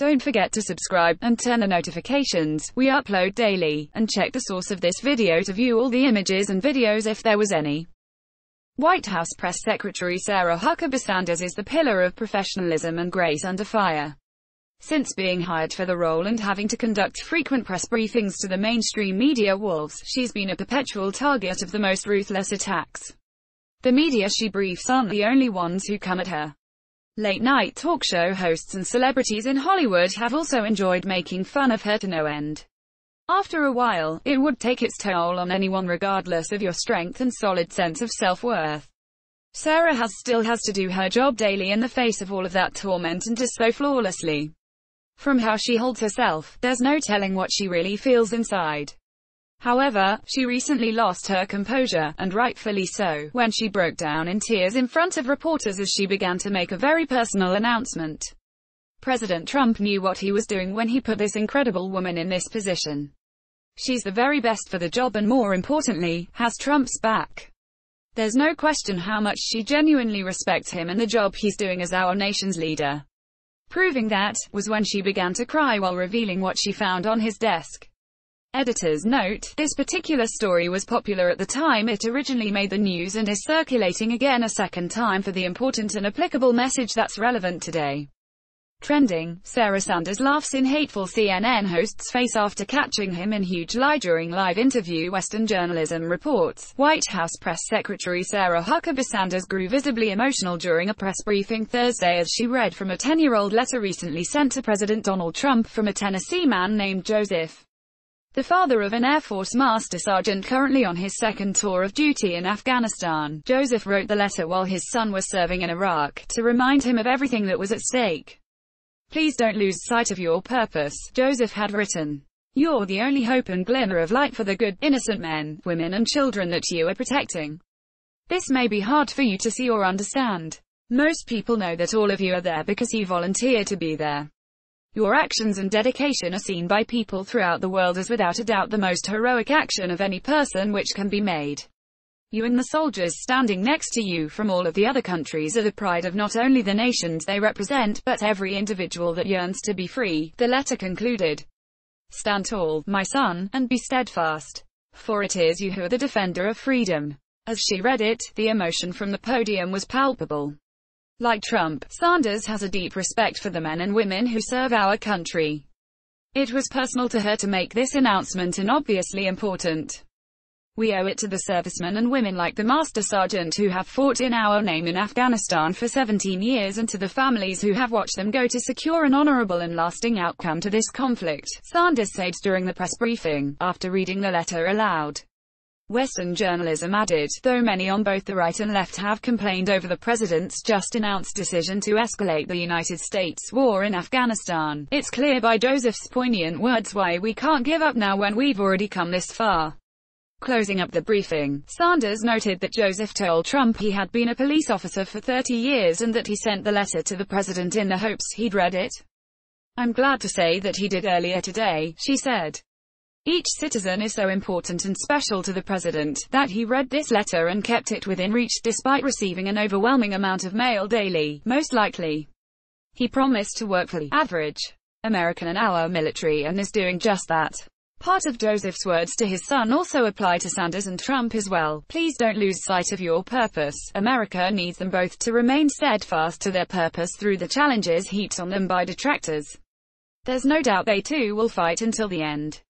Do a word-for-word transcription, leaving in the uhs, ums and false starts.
Don't forget to subscribe, and turn on notifications. We upload daily, and check the source of this video to view all the images and videos if there was any. White House Press Secretary Sarah Huckabee Sanders is the pillar of professionalism and grace under fire. Since being hired for the role and having to conduct frequent press briefings to the mainstream media wolves, she's been a perpetual target of the most ruthless attacks. The media she briefs aren't the only ones who come at her. Late-night talk show hosts and celebrities in Hollywood have also enjoyed making fun of her to no end. After a while, it would take its toll on anyone regardless of your strength and solid sense of self-worth. Sarah has still has to do her job daily in the face of all of that torment and does so flawlessly. From how she holds herself, there's no telling what she really feels inside. However, she recently lost her composure, and rightfully so, when she broke down in tears in front of reporters as she began to make a very personal announcement. President Trump knew what he was doing when he put this incredible woman in this position. She's the very best for the job and, more importantly, has Trump's back. There's no question how much she genuinely respects him and the job he's doing as our nation's leader. Proving that, was when she began to cry while revealing what she found on his desk. Editor's note: this particular story was popular at the time it originally made the news and is circulating again a second time for the important and applicable message that's relevant today. Trending: Sarah Sanders laughs in hateful C N N host's face after catching him in huge lie during live interview. Western Journalism reports, White House Press Secretary Sarah Huckabee Sanders grew visibly emotional during a press briefing Thursday as she read from a ten-year-old letter recently sent to President Donald Trump from a Tennessee man named Joseph, the father of an Air Force Master Sergeant currently on his second tour of duty in Afghanistan. Joseph wrote the letter while his son was serving in Iraq, to remind him of everything that was at stake. "Please don't lose sight of your purpose," Joseph had written. "You're the only hope and glimmer of light for the good, innocent men, women and children that you are protecting. This may be hard for you to see or understand. Most people know that all of you are there because you volunteer to be there. Your actions and dedication are seen by people throughout the world as without a doubt the most heroic action of any person which can be made. You and the soldiers standing next to you from all of the other countries are the pride of not only the nations they represent, but every individual that yearns to be free," the letter concluded. "Stand tall, my son, and be steadfast. For it is you who are the defender of freedom." As she read it, the emotion from the podium was palpable. Like Trump, Sanders has a deep respect for the men and women who serve our country. It was personal to her to make this announcement and obviously important. "We owe it to the servicemen and women like the Master Sergeant who have fought in our name in Afghanistan for seventeen years and to the families who have watched them go to secure an honorable and lasting outcome to this conflict," Sanders said during the press briefing, after reading the letter aloud. Western Journalism added, though many on both the right and left have complained over the president's just-announced decision to escalate the United States war in Afghanistan, it's clear by Joseph's poignant words why we can't give up now when we've already come this far. Closing up the briefing, Sanders noted that Joseph told Trump he had been a police officer for thirty years and that he sent the letter to the president in the hopes he'd read it. "I'm glad to say that he did earlier today," she said. "Each citizen is so important and special to the president, that he read this letter and kept it within reach despite receiving an overwhelming amount of mail daily, most likely. He promised to work for the average American and our military and is doing just that." Part of Joseph's words to his son also apply to Sanders and Trump as well. "Please don't lose sight of your purpose. America needs them both to remain steadfast to their purpose through the challenges heaped on them by detractors. There's no doubt they too will fight until the end.